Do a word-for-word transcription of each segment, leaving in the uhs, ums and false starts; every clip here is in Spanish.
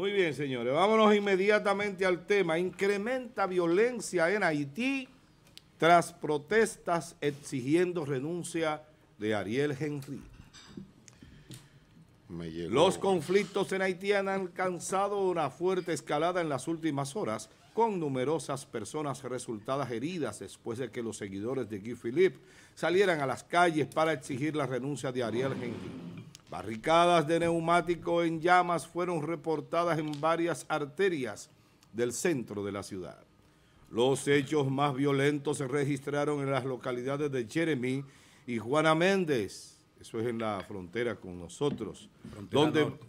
Muy bien, señores. Vámonos inmediatamente al tema. Incrementa violencia en Haití tras protestas exigiendo renuncia de Ariel Henry. Me llegó. Los conflictos en Haití han alcanzado una fuerte escalada en las últimas horas, con numerosas personas resultadas heridas después de que los seguidores de Guy Philippe salieran a las calles para exigir la renuncia de Ariel Henry. Barricadas de neumático en llamas fueron reportadas en varias arterias del centro de la ciudad. Los hechos más violentos se registraron en las localidades de Jeremy y Juana Méndez, eso es en la frontera con nosotros, frontera donde, norte.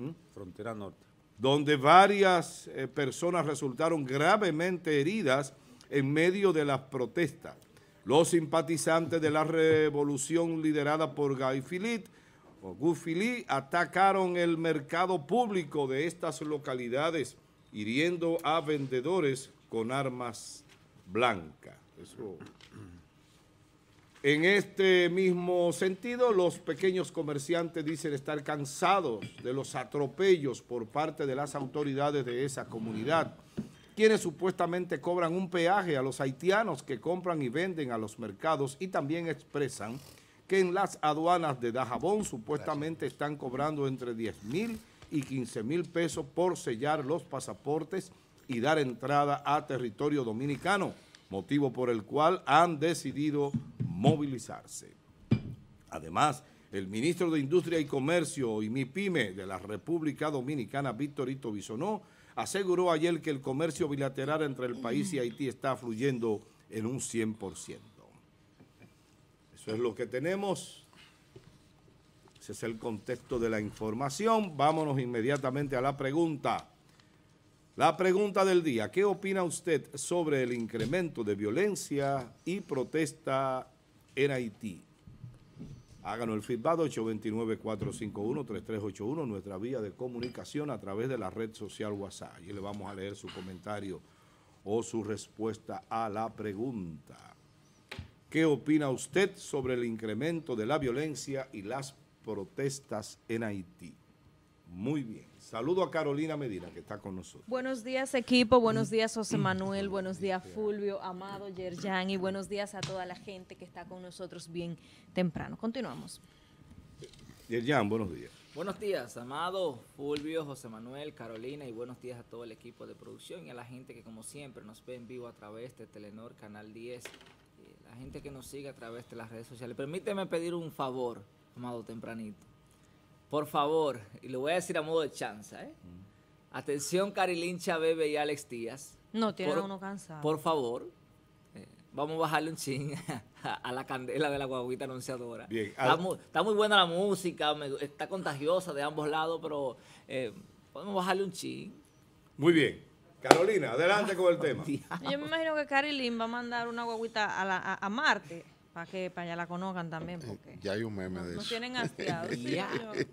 ¿hmm? Frontera norte. Donde varias eh, personas resultaron gravemente heridas en medio de las protestas. Los simpatizantes de la revolución liderada por Guy Philippe, o Guy Philippe atacaron el mercado público de estas localidades, hiriendo a vendedores con armas blancas. Eso. En este mismo sentido, los pequeños comerciantes dicen estar cansados de los atropellos por parte de las autoridades de esa comunidad, quienes supuestamente cobran un peaje a los haitianos que compran y venden a los mercados, y también expresan que en las aduanas de Dajabón supuestamente están cobrando entre diez mil y quince mil pesos por sellar los pasaportes y dar entrada a territorio dominicano, motivo por el cual han decidido movilizarse. Además, el ministro de Industria y Comercio y MIPYME de la República Dominicana, Víctorito Bisonó, aseguró ayer que el comercio bilateral entre el país y Haití está fluyendo en un cien por ciento. Eso es lo que tenemos. Ese es el contexto de la información. Vámonos inmediatamente a la pregunta. La pregunta del día: ¿qué opina usted sobre el incremento de violencia y protesta en Haití? Háganos el feedback ocho dos nueve, cuatro cinco uno, tres tres ocho uno, nuestra vía de comunicación a través de la red social WhatsApp. Y le vamos a leer su comentario o su respuesta a la pregunta. ¿Qué opina usted sobre el incremento de la violencia y las protestas en Haití? Muy bien. Saludo a Carolina Medina, que está con nosotros. Buenos días, equipo. Buenos días, José Manuel. Buenos días, Fulvio, Amado, Yerjan. Y buenos días a toda la gente que está con nosotros bien temprano. Continuamos. Yerjan, buenos días. Buenos días, Amado, Fulvio, José Manuel, Carolina. Y buenos días a todo el equipo de producción y a la gente que, como siempre, nos ve en vivo a través de Telenor, Canal diez. La gente que nos sigue a través de las redes sociales. Permíteme pedir un favor, Amado, tempranito. Por favor, y lo voy a decir a modo de chanza, ¿eh? Mm. Atención, Carilincha, Bebe y Alex Díaz. No, tiene uno cansado. Por favor, eh, vamos a bajarle un chin a, a la candela de la guaguita anunciadora. Bien. Está, mu está muy buena la música, me, está contagiosa de ambos lados, pero eh, podemos bajarle un chin. Muy bien. Carolina, adelante ah, con el tema. Diablo. Yo me imagino que Carilyn va a mandar una guaguita a, la, a, a Marte. Para que para allá la conozcan también, porque ya hay un meme de eso. Nos tienen hastiados. ¿Sí? Adelante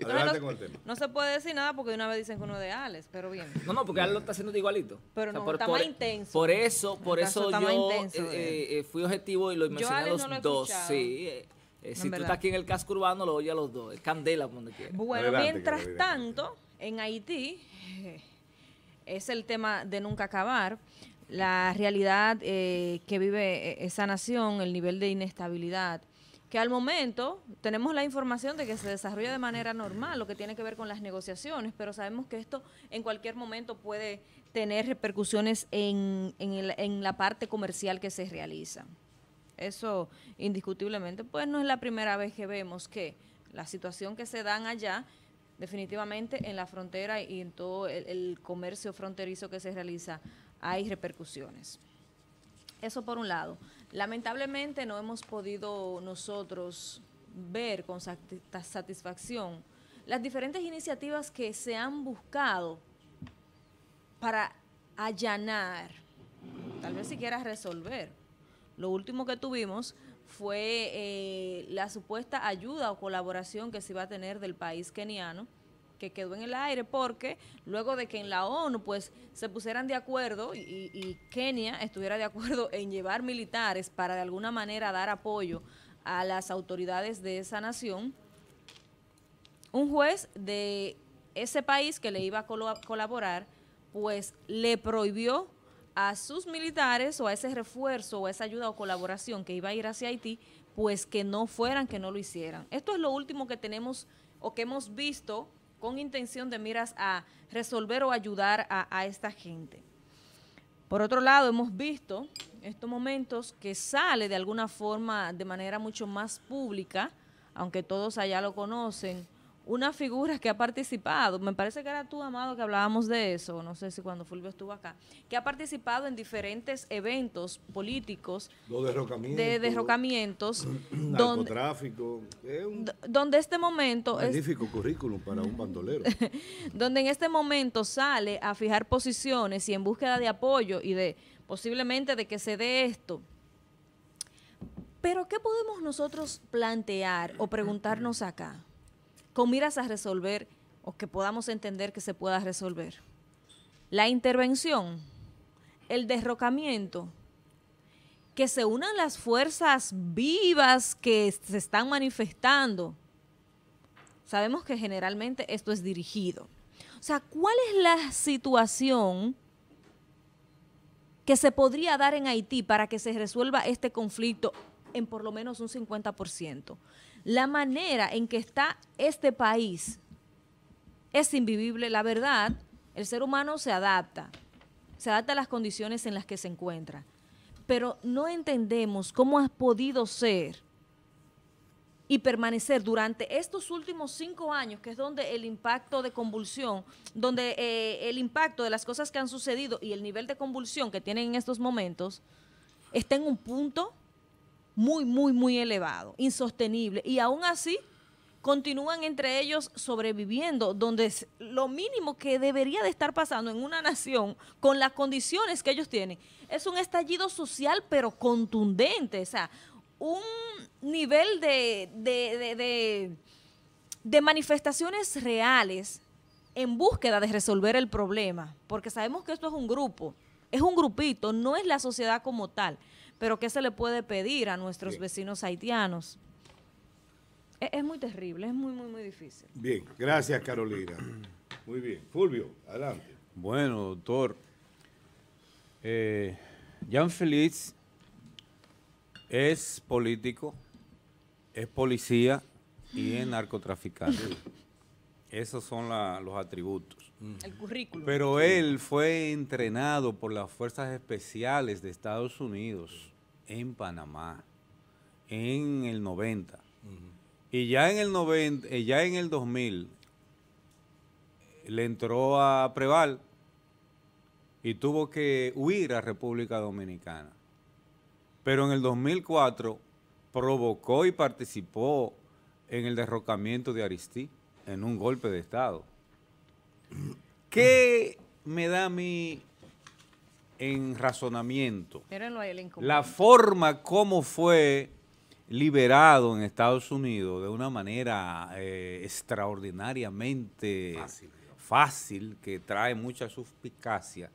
no, con el tema. No se puede decir nada porque de una vez dicen que uno de Alex, pero bien. No, no, porque Alex lo está haciendo de igualito. Pero o sea, no, por, está por, más intenso. Por eso, por eso yo intenso, eh, eh, fui objetivo y lo mencioné a los no lo dos. Sí, eh, eh, si verdad. Tú estás aquí en el casco urbano, lo oye a los dos. Es candela donde quieras. Bueno, adelante, mientras Carolina. Tanto, en Haití, eh, es el tema de nunca acabar. La realidad eh, que vive esa nación, el nivel de inestabilidad, que al momento tenemos la información de que se desarrolla de manera normal, lo que tiene que ver con las negociaciones, pero sabemos que esto en cualquier momento puede tener repercusiones en, en, el, en la parte comercial que se realiza. Eso indiscutiblemente, pues no es la primera vez que vemos que la situación que se dan allá, definitivamente en la frontera y en todo el, el comercio fronterizo que se realiza, hay repercusiones. Eso por un lado. Lamentablemente no hemos podido nosotros ver con satisfacción las diferentes iniciativas que se han buscado para allanar, tal vez siquiera resolver. Lo último que tuvimos fue eh, la supuesta ayuda o colaboración que se iba a tener del país keniano, que quedó en el aire porque luego de que en la ONU pues se pusieran de acuerdo y, y Kenia estuviera de acuerdo en llevar militares para de alguna manera dar apoyo a las autoridades de esa nación, un juez de ese país que le iba a colaborar, pues le prohibió a sus militares o a ese refuerzo o a esa ayuda o colaboración que iba a ir hacia Haití, pues que no fueran, que no lo hicieran. Esto es lo último que tenemos o que hemos visto con intención de miras a resolver o ayudar a, a esta gente. Por otro lado, hemos visto en estos momentos que sale de alguna forma, de manera mucho más pública, aunque todos allá lo conocen, una figura que ha participado, me parece que era tú, Amado, que hablábamos de eso, no sé si cuando Fulvio estuvo acá, que ha participado en diferentes eventos políticos, los derrocamientos, de derrocamientos, narcotráfico, donde, es un donde este momento... Magnífico es, currículum para un bandolero. Donde en este momento sale a fijar posiciones y en búsqueda de apoyo y de posiblemente de que se dé esto. Pero ¿qué podemos nosotros plantear o preguntarnos acá? Con miras a resolver, o que podamos entender que se pueda resolver. La intervención, el derrocamiento, que se unan las fuerzas vivas que se están manifestando. Sabemos que generalmente esto es dirigido. O sea, ¿cuál es la situación que se podría dar en Haití para que se resuelva este conflicto en por lo menos un cincuenta por ciento? La manera en que está este país es invivible, la verdad. El ser humano se adapta, se adapta a las condiciones en las que se encuentra, pero no entendemos cómo ha podido ser y permanecer durante estos últimos cinco años, que es donde el impacto de convulsión, donde eh, el impacto de las cosas que han sucedido y el nivel de convulsión que tienen en estos momentos, está en un punto muy, muy, muy elevado, insostenible, y aún así continúan entre ellos sobreviviendo, donde es lo mínimo que debería de estar pasando en una nación con las condiciones que ellos tienen. Es un estallido social, pero contundente, o sea, un nivel de, de, de, de, de manifestaciones reales en búsqueda de resolver el problema, porque sabemos que esto es un grupo, es un grupito, no es la sociedad como tal. Pero ¿qué se le puede pedir a nuestros Bien. vecinos haitianos? Es, es muy terrible, es muy, muy, muy difícil. Bien, gracias, Carolina. Muy bien. Fulvio, adelante. Bueno, doctor. Eh, Jean Félix es político, es policía y es narcotraficante. Esos son la, los atributos. El currículum. Pero él fue entrenado por las Fuerzas Especiales de Estados Unidos en Panamá en el noventa. Uh-huh. Y ya en el noventa, ya en el dos mil le entró a Preval y tuvo que huir a República Dominicana. Pero en el dos mil cuatro provocó y participó en el derrocamiento de Aristí en un golpe de Estado. ¿Qué me da a mí en razonamiento? La forma como fue liberado en Estados Unidos de una manera eh, extraordinariamente fácil. fácil, que trae mucha suspicacia.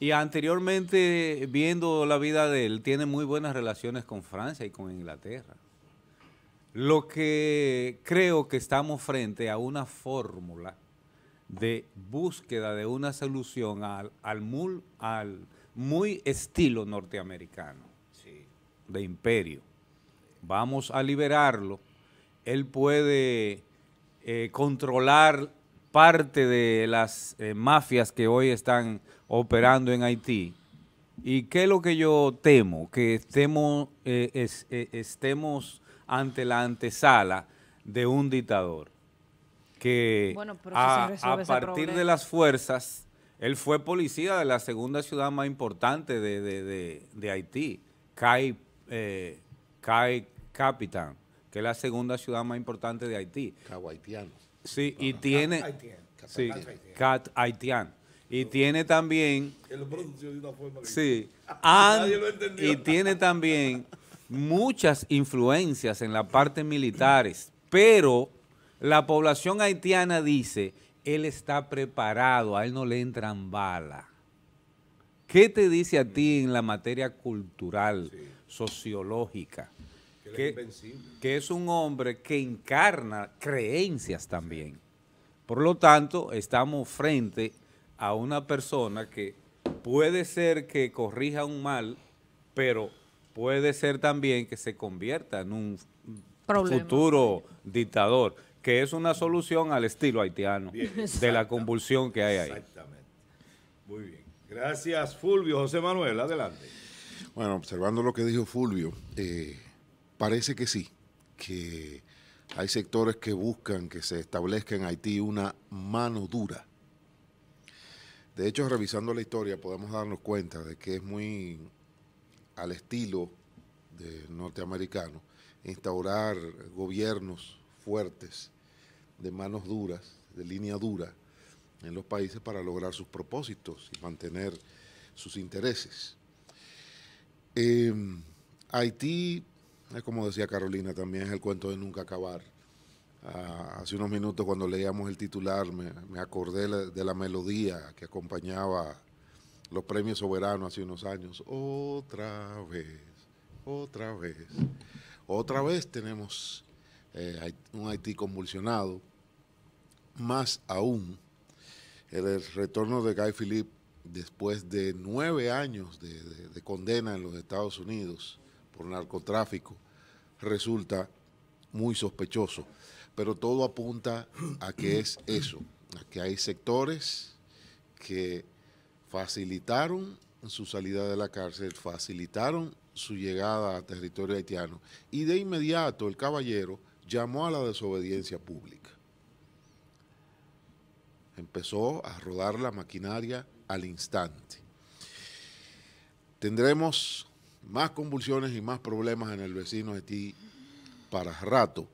Y anteriormente, viendo la vida de él, tiene muy buenas relaciones con Francia y con Inglaterra. Lo que creo que estamos frente a una fórmula de búsqueda de una solución al, al, mul, al muy estilo norteamericano, sí, de imperio. Vamos a liberarlo. Él puede eh, controlar parte de las eh, mafias que hoy están operando en Haití. ¿Y qué es lo que yo temo? Que estemos, eh, es, eh, estemos ante la antesala de un dictador. Que bueno, a, a partir de las fuerzas, él fue policía de la segunda ciudad más importante de, de, de, de Haití, Kai, eh, Kai Capitan, que es la segunda ciudad más importante de Haití. Cap-Haïtien. Sí, no, y no, tiene... Cap-Haïtien. Sí, Cap-Haïtien. Y no, tiene también... Él lo pronunció de una forma que... Sí. And, nadie lo entendió. Y tiene también muchas influencias en la parte militares, pero... La población haitiana dice, él está preparado, a él no le entran balas. ¿Qué te dice a ti en la materia cultural, sí, sociológica? Que, que, es que es un hombre que encarna creencias también. Por lo tanto, estamos frente a una persona que puede ser que corrija un mal, pero puede ser también que se convierta en un Problema. futuro dictador, que es una solución al estilo haitiano, bien, de la convulsión que hay ahí. Exactamente. Muy bien. Gracias, Fulvio. José Manuel, adelante. Bueno, observando lo que dijo Fulvio, eh, parece que sí, que hay sectores que buscan que se establezca en Haití una mano dura. De hecho, revisando la historia, podemos darnos cuenta de que es muy al estilo de norteamericano instaurar gobiernos fuertes, de manos duras, de línea dura, en los países para lograr sus propósitos y mantener sus intereses. Eh, Haití, como decía Carolina, también es el cuento de nunca acabar. Ah, hace unos minutos cuando leíamos el titular me, me acordé la, de la melodía que acompañaba los premios soberanos hace unos años. Otra vez, otra vez, otra vez tenemos eh, un Haití convulsionado. Más aún, el retorno de Guy Philippe después de nueve años de, de, de condena en los Estados Unidos por narcotráfico resulta muy sospechoso. Pero todo apunta a que es eso, a que hay sectores que facilitaron su salida de la cárcel, facilitaron su llegada a territorio haitiano y de inmediato el caballero llamó a la desobediencia pública. Empezó a rodar la maquinaria al instante. Tendremos más convulsiones y más problemas en el vecino Haití para rato.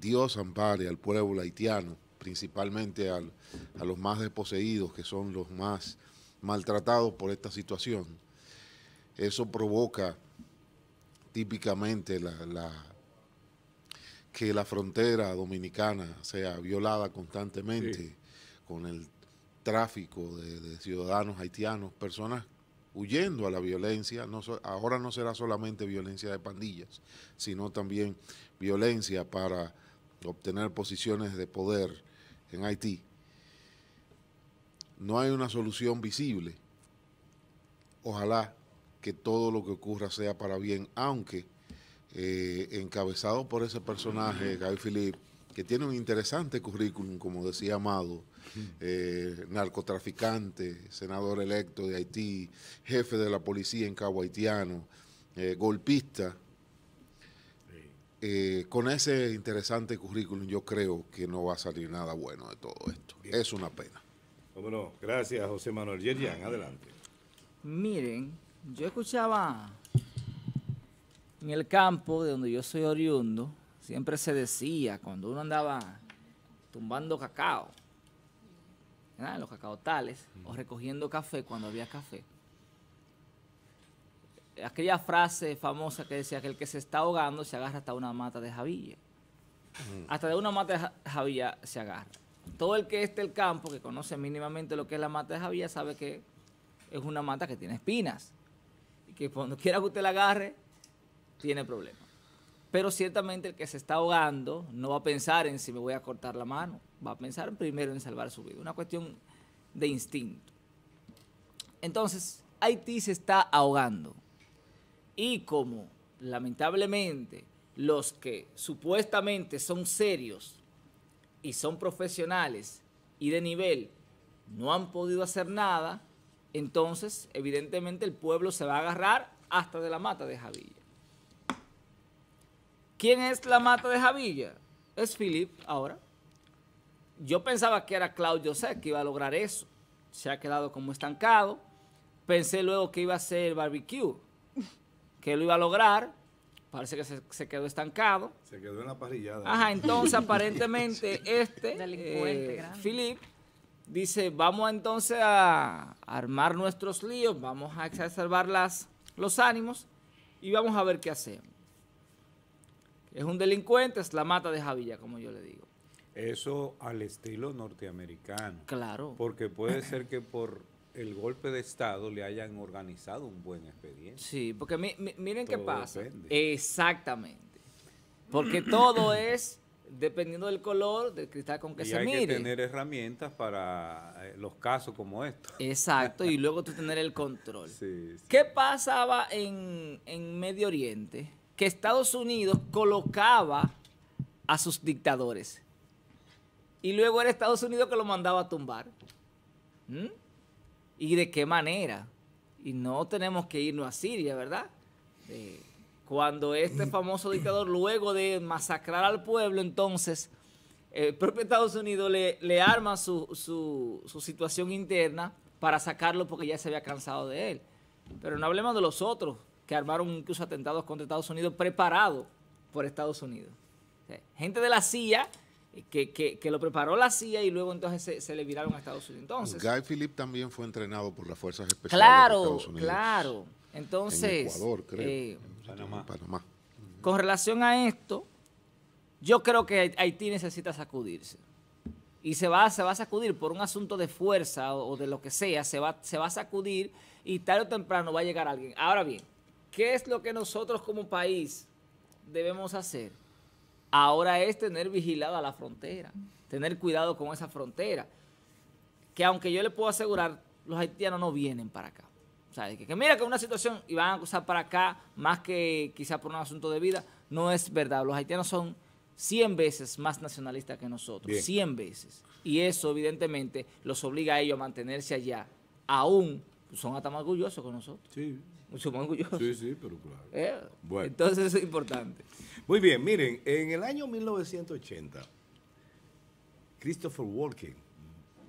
Dios ampare al pueblo haitiano, principalmente al, a los más desposeídos, que son los más maltratados por esta situación. Eso provoca típicamente la, la, que la frontera dominicana sea violada constantemente, sí, con el tráfico de, de ciudadanos haitianos, personas huyendo a la violencia. No so, ahora no será solamente violencia de pandillas, sino también violencia para obtener posiciones de poder en Haití. No hay una solución visible. Ojalá que todo lo que ocurra sea para bien, aunque eh, encabezado por ese personaje, Guy Philippe, que tiene un interesante currículum, como decía Amado, eh, narcotraficante, senador electo de Haití, jefe de la policía en Cabo Haitiano, eh, golpista. Eh, con ese interesante currículum yo creo que no va a salir nada bueno de todo esto. Bien. Es una pena. Bueno, gracias, José Manuel. Yerjan, adelante. Miren, yo escuchaba en el campo de donde yo soy oriundo, siempre se decía, cuando uno andaba tumbando cacao, ¿verdad?, los cacaotales, mm. o recogiendo café cuando había café, aquella frase famosa que decía que el que se está ahogando se agarra hasta una mata de jabilla. Mm. Hasta de una mata de jabilla se agarra. Todo el que esté en el campo, que conoce mínimamente lo que es la mata de jabilla, sabe que es una mata que tiene espinas. Y que cuando quiera que usted la agarre, tiene problemas. Pero ciertamente el que se está ahogando no va a pensar en si me voy a cortar la mano. Va a pensar primero en salvar su vida. Una cuestión de instinto. Entonces, Haití se está ahogando. Y como, lamentablemente, los que supuestamente son serios y son profesionales y de nivel no han podido hacer nada, entonces, evidentemente, el pueblo se va a agarrar hasta de la mata de jabilla. ¿Quién es la mata de jabilla? Es Philippe ahora. Yo pensaba que era Claude José que iba a lograr eso. Se ha quedado como estancado. Pensé luego que iba a ser el barbecue, que lo iba a lograr, parece que se, se quedó estancado. Se quedó en la parrillada. Ajá, entonces aparentemente este, eh, Philippe, dice, vamos entonces a armar nuestros líos, vamos a exacerbar las, los ánimos y vamos a ver qué hacemos. Es un delincuente, es la mata de Javilla, como yo le digo. Eso al estilo norteamericano. Claro. Porque puede ser que por el golpe de Estado le hayan organizado un buen expediente. Sí, porque mi, mi, miren todo qué pasa. Depende. Exactamente. Porque todo es dependiendo del color, del cristal con que y se mire. Y hay que tener herramientas para los casos como estos. Exacto, y luego tú tener el control. Sí, sí. ¿Qué pasaba en, en Medio Oriente? Que Estados Unidos colocaba a sus dictadores y luego era Estados Unidos que lo mandaba a tumbar. ¿Mm? ¿Y de qué manera? Y no tenemos que irnos a Siria, ¿verdad? Eh, cuando este famoso dictador, luego de masacrar al pueblo, entonces, el propio Estados Unidos le, le arma su, su, su situación interna para sacarlo porque ya se había cansado de él. Pero no hablemos de los otros, que armaron incluso atentados contra Estados Unidos preparados por Estados Unidos. O sea, gente de la C I A, que, que, que lo preparó la C I A y luego entonces se, se le viraron a Estados Unidos. Entonces, Guy Philippe también fue entrenado por las fuerzas especiales claro, de Estados Unidos. Claro, claro. Entonces, en Ecuador, creo, eh, en Panamá. En Panamá. Con relación a esto, yo creo que Haití necesita sacudirse. Y se va, se va a sacudir por un asunto de fuerza o, o de lo que sea, se va, se va a sacudir y tarde o temprano va a llegar alguien. Ahora bien, ¿qué es lo que nosotros como país debemos hacer? Ahora es tener vigilada la frontera, tener cuidado con esa frontera. Que aunque yo le puedo asegurar, los haitianos no vienen para acá. O sea, que, que mira que una situación y van a cruzar para acá más que quizá por un asunto de vida, no es verdad. Los haitianos son cien veces más nacionalistas que nosotros, bien. cien veces. Y eso evidentemente los obliga a ellos a mantenerse allá. Aún son hasta más orgullosos que nosotros. Sí, son más orgullosos. Sí, sí, pero claro. ¿Eh? Bueno. Entonces eso es importante. Muy bien, miren, en el año mil novecientos ochenta, Christopher Walken,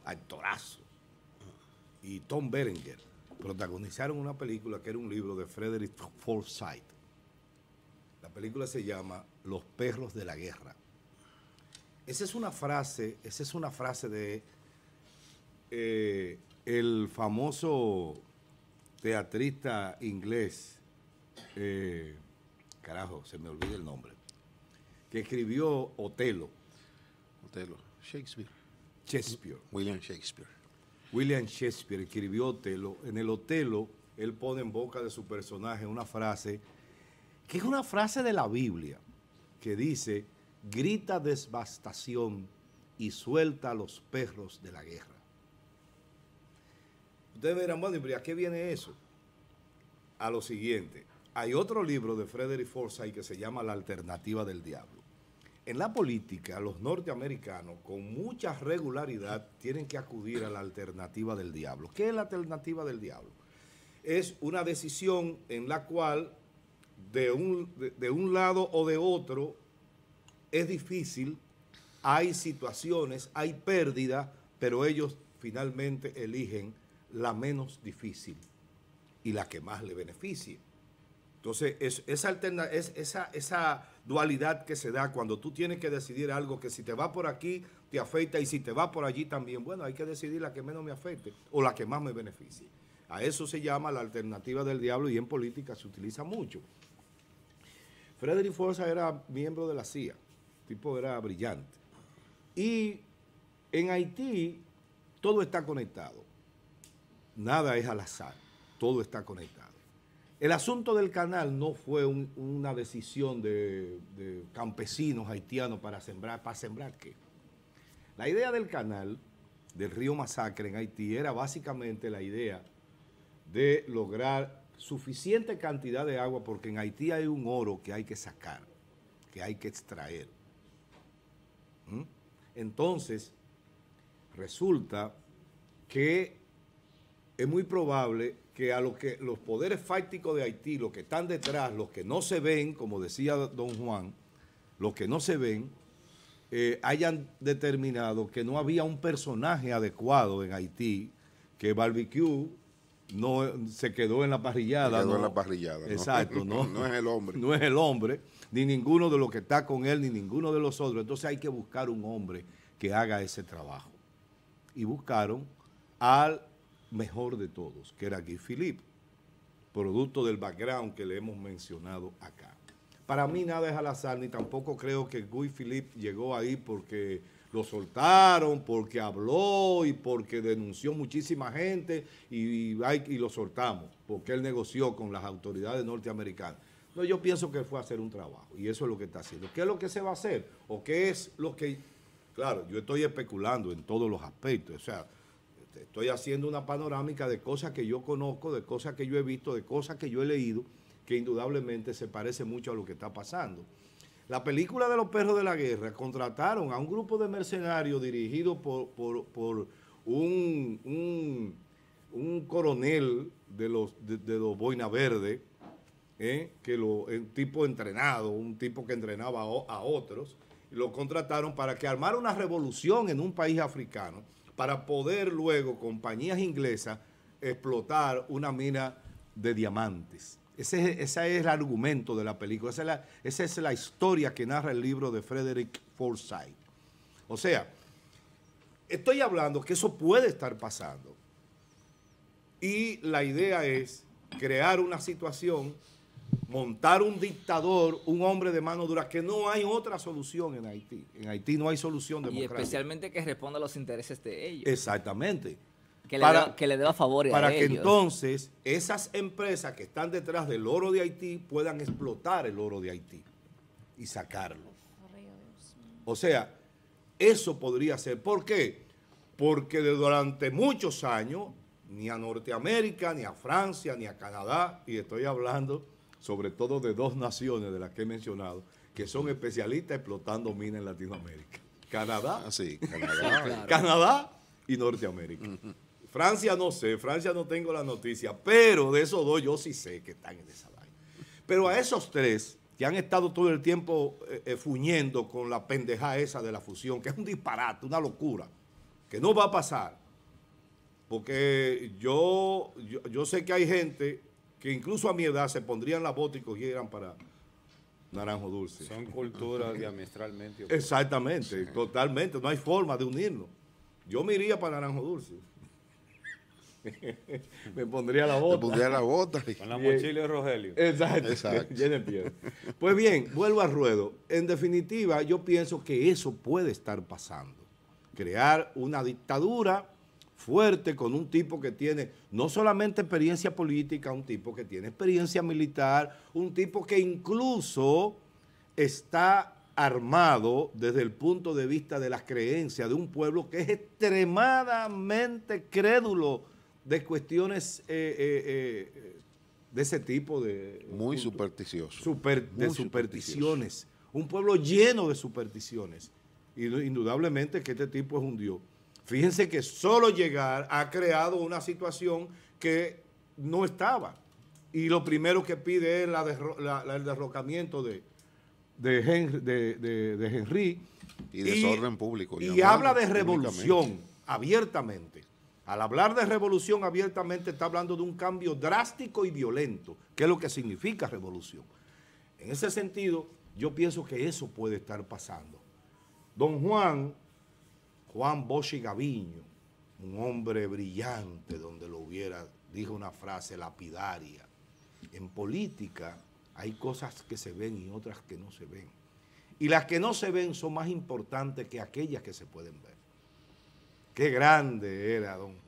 actorazo, y Tom Berenger protagonizaron una película que era un libro de Frederick Forsyth. La película se llama Los perros de la guerra. Esa es una frase, esa es una frase de eh, el famoso teatrista inglés, eh, carajo, se me olvida el nombre, que escribió Otelo. Otelo, Shakespeare. Shakespeare. William Shakespeare. William Shakespeare escribió Otelo. En el Otelo, él pone en boca de su personaje una frase, que es una frase de la Biblia, que dice, grita devastación y suelta a los perros de la guerra. Ustedes verán, bueno, ¿y a qué viene eso? A lo siguiente, hay otro libro de Frederick Forsyth que se llama La alternativa del diablo. En la política, los norteamericanos con mucha regularidad tienen que acudir a la alternativa del diablo. ¿Qué es la alternativa del diablo? Es una decisión en la cual de un, de, de un lado o de otro es difícil, hay situaciones, hay pérdida, pero ellos finalmente eligen la menos difícil y la que más le beneficie. Entonces, es, esa, alterna, es, esa, esa dualidad que se da cuando tú tienes que decidir algo que si te va por aquí, te afecta, y si te va por allí también, bueno, hay que decidir la que menos me afecte o la que más me beneficie. A eso se llama la alternativa del diablo y en política se utiliza mucho. Frederick Forsyth era miembro de la C I A, el tipo era brillante. Y en Haití todo está conectado, nada es al azar, todo está conectado. El asunto del canal no fue un, una decisión de, de campesinos haitianos para sembrar, ¿para sembrar qué? La idea del canal del río Masacre en Haití era básicamente la idea de lograr suficiente cantidad de agua porque en Haití hay un oro que hay que sacar, que hay que extraer. ¿Mm? Entonces, resulta que es muy probable que a lo que los poderes fácticos de Haití, los que están detrás, los que no se ven, como decía don Juan, los que no se ven, eh, hayan determinado que no había un personaje adecuado en Haití, que Barbecue no se quedó en la parrillada. Se quedó no, en la parrillada. Exacto. No, no, no es el hombre. No es el hombre, ni ninguno de los que está con él, ni ninguno de los otros. Entonces hay que buscar un hombre que haga ese trabajo. Y buscaron al mejor de todos, que era Guy Philippe, producto del background que le hemos mencionado acá. Para mí nada es al azar, ni tampoco creo que Guy Philippe llegó ahí porque lo soltaron, porque habló y porque denunció muchísima gente y, y, y lo soltamos, porque él negoció con las autoridades norteamericanas. No, yo pienso que fue a hacer un trabajo y eso es lo que está haciendo. ¿Qué es lo que se va a hacer? ¿O qué es lo que...? Claro, yo estoy especulando en todos los aspectos, o sea, estoy haciendo una panorámica de cosas que yo conozco, de cosas que yo he visto, de cosas que yo he leído, que indudablemente se parece mucho a lo que está pasando. La película de los perros de la guerra contrataron a un grupo de mercenarios dirigido por, por, por un, un, un coronel de los, de, de los Boina Verde, ¿eh? que lo, un tipo entrenado, un tipo que entrenaba a, a otros, lo contrataron para que armara una revolución en un país africano para poder luego compañías inglesas explotar una mina de diamantes. Ese, ese es el argumento de la película, esa es la, esa es la historia que narra el libro de Frederick Forsyth. O sea, estoy hablando que eso puede estar pasando y la idea es crear una situación, montar un dictador, un hombre de mano dura, que no hay otra solución en Haití. En Haití no hay solución democrática. Y especialmente que responda a los intereses de ellos. Exactamente. Que le para, deba, que le deba favor a ellos. Para que entonces esas empresas que están detrás del oro de Haití puedan explotar el oro de Haití y sacarlo. O sea, eso podría ser. ¿Por qué? Porque durante muchos años, ni a Norteamérica, ni a Francia, ni a Canadá, y estoy hablando sobre todo de dos naciones de las que he mencionado, que son especialistas explotando minas en Latinoamérica. Canadá, ah, sí, Canadá, claro. Canadá y Norteamérica. Uh-huh. Francia no sé, Francia no tengo la noticia, pero de esos dos yo sí sé que están en esa vaina. Pero a esos tres que han estado todo el tiempo eh, fuñendo con la pendeja esa de la fusión, que es un disparate, una locura, que no va a pasar, porque yo, yo, yo sé que hay gente que incluso a mi edad se pondrían la bota y cogieran para naranjo dulce. Son culturas diametralmente opuestas. Exactamente, sí. Totalmente. No hay forma de unirnos. Yo me iría para naranjo dulce. Me pondría la bota. Me pondría la bota. Con la mochila de Rogelio. Exacto. Exacto. Llena de piedra. Pues bien, vuelvo al ruedo. En definitiva, yo pienso que eso puede estar pasando. Crear una dictadura fuerte con un tipo que tiene no solamente experiencia política, un tipo que tiene experiencia militar, un tipo que incluso está armado desde el punto de vista de las creencias de un pueblo que es extremadamente crédulo de cuestiones eh, eh, eh, de ese tipo de... Muy punto, supersticioso. Super, Muy de supersticiones. Supersticioso. Un pueblo lleno de supersticiones. Y indudablemente que este tipo es un dios. Fíjense que solo llegar ha creado una situación que no estaba. Y lo primero que pide es la derro la, la, el derrocamiento de, de, Henry, de, de, de Henry. Y, y desorden público. Y, y habla de revolución abiertamente. Al hablar de revolución abiertamente está hablando de un cambio drástico y violento, que es lo que significa revolución. En ese sentido, yo pienso que eso puede estar pasando. Don Juan... Juan Bosch y Gaviño, un hombre brillante donde lo hubiera, dijo una frase lapidaria. En política hay cosas que se ven y otras que no se ven. Y las que no se ven son más importantes que aquellas que se pueden ver. Qué grande era don